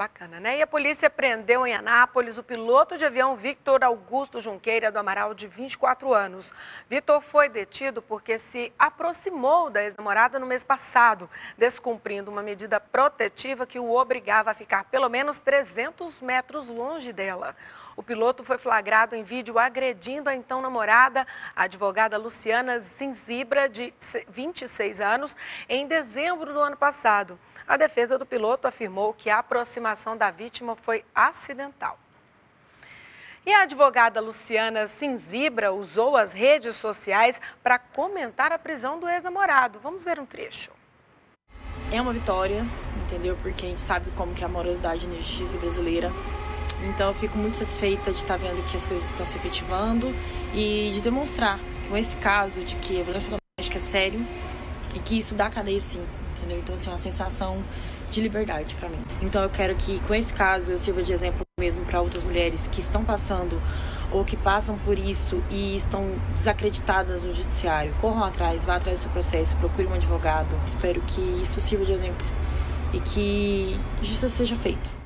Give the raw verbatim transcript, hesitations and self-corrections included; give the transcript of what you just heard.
Bacana, né? E a polícia prendeu em Anápolis o piloto de avião Victor Augusto Junqueira do Amaral, de vinte e quatro anos. Victor foi detido porque se aproximou da ex-namorada no mês passado, descumprindo uma medida protetiva que o obrigava a ficar pelo menos trezentos metros longe dela. O piloto foi flagrado em vídeo agredindo a então namorada, a advogada Luciana Zinzibra, de vinte e seis anos, em dezembro do ano passado. A defesa do piloto afirmou que a aproximação da vítima foi acidental. E a advogada Luciana Zinzibra usou as redes sociais para comentar a prisão do ex-namorado. Vamos ver um trecho. É uma vitória, entendeu? Porque a gente sabe como que é a morosidade na justiça brasileira. Então eu fico muito satisfeita de estar vendo que as coisas estão se efetivando e de demonstrar com esse caso de que a violência doméstica é sério e que isso dá cadeia sim. Entendeu? Então, assim, é uma sensação de liberdade para mim. Então, eu quero que, com esse caso, eu sirva de exemplo mesmo para outras mulheres que estão passando ou que passam por isso e estão desacreditadas no judiciário. Corram atrás, vá atrás do seu processo, procure um advogado. Espero que isso sirva de exemplo e que justiça seja feita.